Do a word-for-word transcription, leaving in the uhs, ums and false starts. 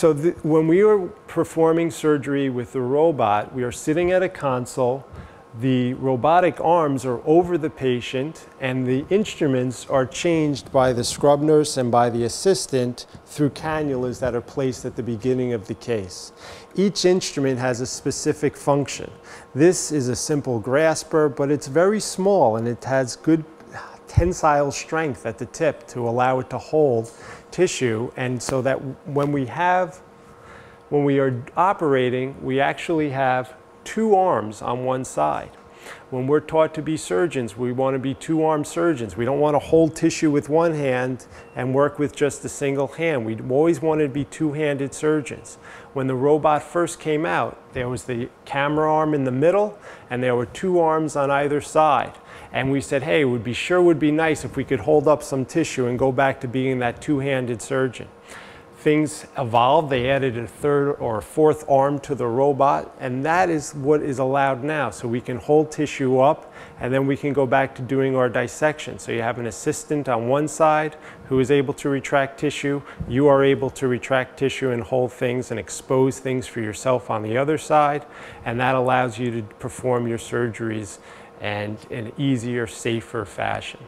So the, when we are performing surgery with the robot, we are sitting at a console. The robotic arms are over the patient, and the instruments are changed by the scrub nurse and by the assistant through cannulas that are placed at the beginning of the case. Each instrument has a specific function. This is a simple grasper, but it's very small and it has good tensile strength at the tip to allow it to hold tissue, and so that when we have, when we are operating, we actually have two arms on one side. When we're taught to be surgeons, we want to be two-armed surgeons. We don't want to hold tissue with one hand and work with just a single hand. We always wanted to be two-handed surgeons. When the robot first came out, there was the camera arm in the middle, and there were two arms on either side. And we said, hey, it would be sure would be nice if we could hold up some tissue and go back to being that two-handed surgeon. Things evolved. They added a third or a fourth arm to the robot, and that is what is allowed now. So we can hold tissue up, and then we can go back to doing our dissection. So you have an assistant on one side who is able to retract tissue. You are able to retract tissue and hold things and expose things for yourself on the other side, and that allows you to perform your surgeries in an easier, safer fashion.